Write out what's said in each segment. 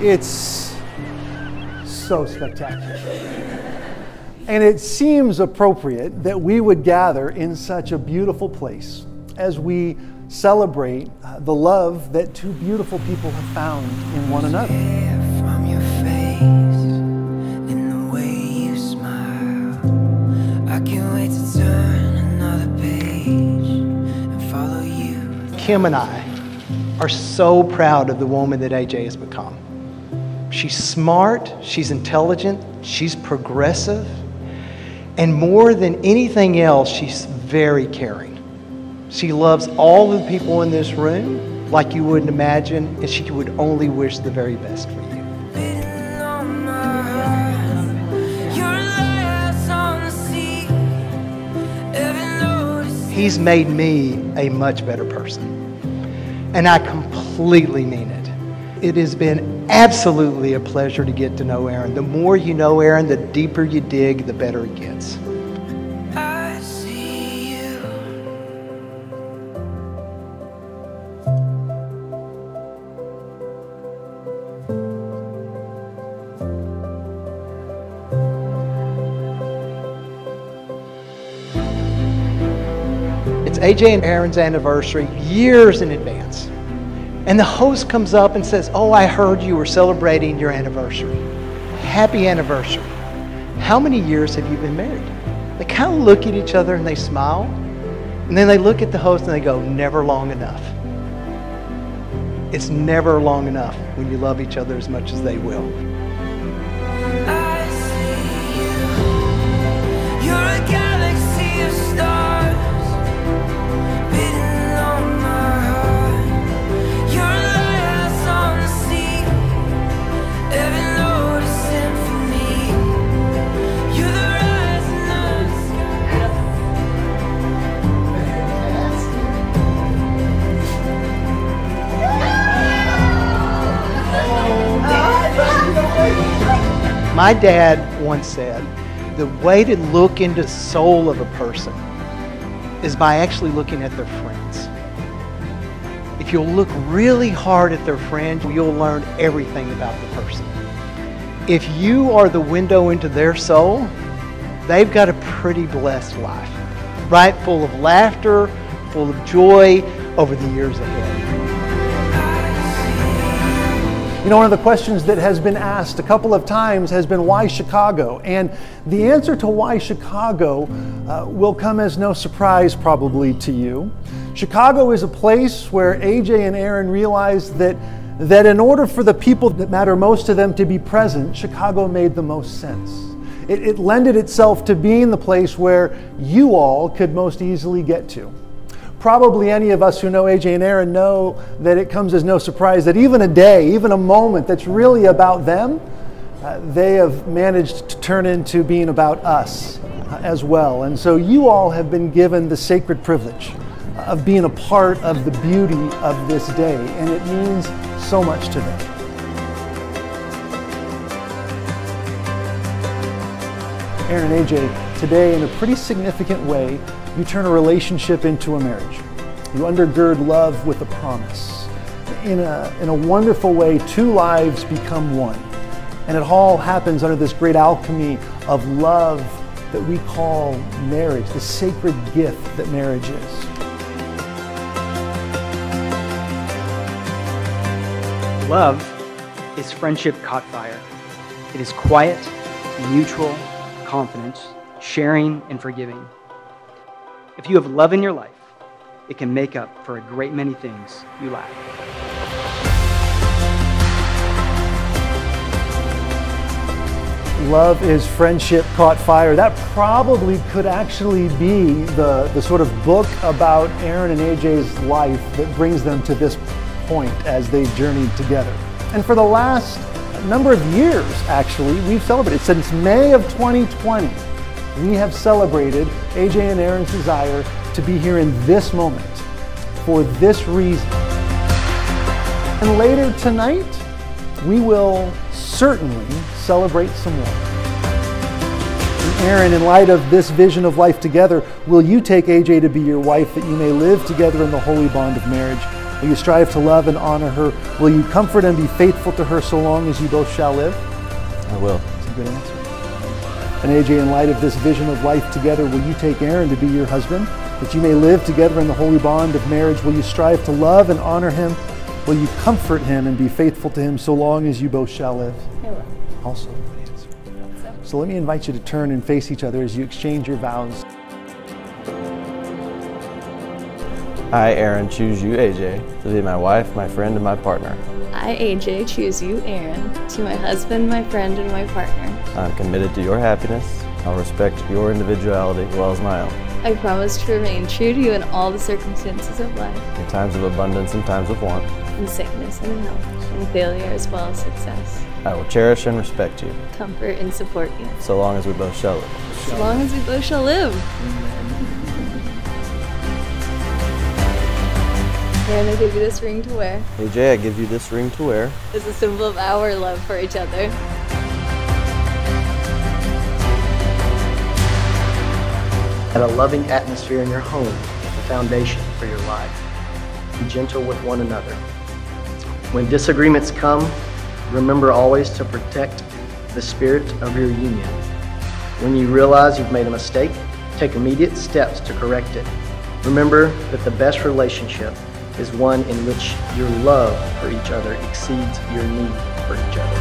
It's so spectacular. And it seems appropriate that we would gather in such a beautiful place as we celebrate the love that two beautiful people have found in one another. From your face and the way you smile, I can't wait to turn another page and follow you. Kim and I are so proud of the woman that AJ has become. She's smart, she's intelligent, she's progressive, and more than anything else, she's very caring. She loves all the people in this room like you wouldn't imagine, and she would only wish the very best for you. He's made me a much better person, and I completely mean it. It has been absolutely a pleasure to get to know Aaron. The more you know Aaron, the deeper you dig, the better it gets. It's AJ and Aaron's anniversary years in advance. And the host comes up and says, "Oh, I heard you were celebrating your anniversary. Happy anniversary. How many years have you been married?" They kind of look at each other and they smile. And then they look at the host and they go, "Never long enough." It's never long enough when you love each other as much as they will. My dad once said, the way to look into the soul of a person is by actually looking at their friends. If you'll look really hard at their friends, you'll learn everything about the person. If you are the window into their soul, they've got a pretty blessed life, right? Full of laughter, full of joy over the years ahead. You know, one of the questions that has been asked a couple of times has been, why Chicago? And the answer to why Chicago will come as no surprise probably to you. Chicago is a place where AJ and Aaron realized that in order for the people that matter most to them to be present, Chicago made the most sense. It lended itself to being the place where you all could most easily get to. Probably any of us who know AJ and Aaron know that it comes as no surprise that even a day, even a moment that's really about them, they have managed to turn into being about us as well. And so you all have been given the sacred privilege of being a part of the beauty of this day, and it means so much to them. Aaron and AJ, today in a pretty significant way, you turn a relationship into a marriage. You undergird love with a promise. In a wonderful way, two lives become one. And it all happens under this great alchemy of love that we call marriage, the sacred gift that marriage is. Love is friendship caught fire. It is quiet, mutual, confidence, sharing, and forgiving. If you have love in your life, it can make up for a great many things you lack. Love is friendship caught fire. That probably could actually be the sort of book about Aaron and AJ's life that brings them to this point as they've journeyed together. And for the last number of years, actually, we've celebrated. Since May of 2020, we have celebrated AJ and Aaron's desire to be here in this moment for this reason. And later tonight, we will certainly celebrate some more. And Aaron, in light of this vision of life together, will you take AJ to be your wife that you may live together in the holy bond of marriage? Will you strive to love and honor her? Will you comfort and be faithful to her so long as you both shall live? I will. That's a good answer. And AJ, in light of this vision of life together, will you take Aaron to be your husband, that you may live together in the holy bond of marriage? Will you strive to love and honor him? Will you comfort him and be faithful to him so long as you both shall live? I will. Also, good answer. So let me invite you to turn and face each other as you exchange your vows. I, Aaron, choose you, AJ, to be my wife, my friend, and my partner. I, AJ, choose you, Aaron, to my husband, my friend, and my partner. I'm committed to your happiness. I'll respect your individuality as well as my own. I promise to remain true to you in all the circumstances of life. In times of abundance and times of want. In sickness and in health. In failure as well as success. I will cherish and respect you. Comfort and support you. So long as we both shall live. So long as we both shall live. Aaron, I give you this ring to wear. AJ, I give you this ring to wear. It's a symbol of our love for each other. Add a loving atmosphere in your home as the foundation for your life. Be gentle with one another. When disagreements come, remember always to protect the spirit of your union. When you realize you've made a mistake, take immediate steps to correct it. Remember that the best relationship is one in which your love for each other exceeds your need for each other.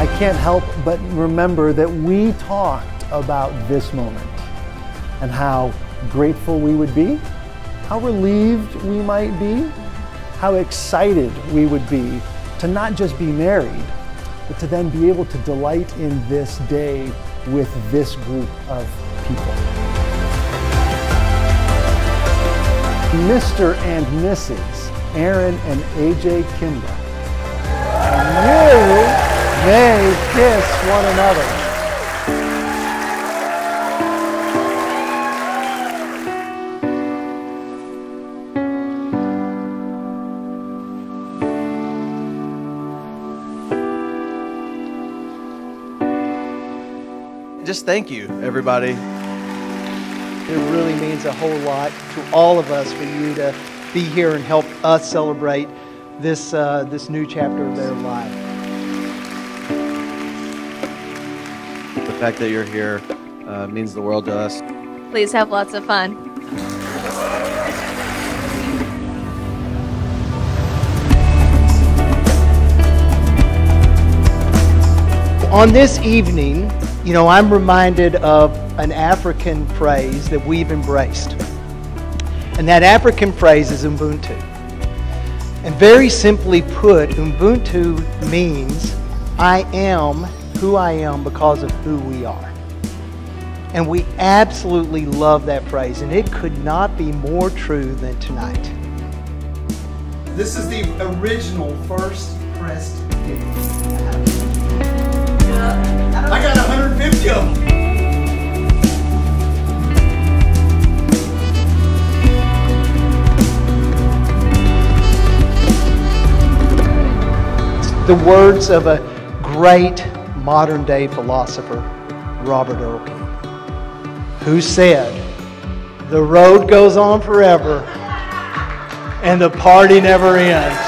I can't help but remember that we talked about this moment and how grateful we would be, how relieved we might be, how excited we would be to not just be married, but to then be able to delight in this day with this group of people. Mr. and Mrs. Aaron and AJ Kimba, you may kiss one another. Just thank you, everybody. It really means a whole lot to all of us for you to be here and help us celebrate this, this new chapter of their life. The fact that you're here means the world to us. Please have lots of fun. On this evening, you know, I'm reminded of an African phrase that we've embraced. And that African phrase is Ubuntu. And very simply put, Ubuntu means I am who I am because of who we are. And we absolutely love that phrase, and it could not be more true than tonight. This is the original first pressed gift. I got 150 of them. The words of a great modern day philosopher, Robert Erkin, who said, "The road goes on forever and the party never ends."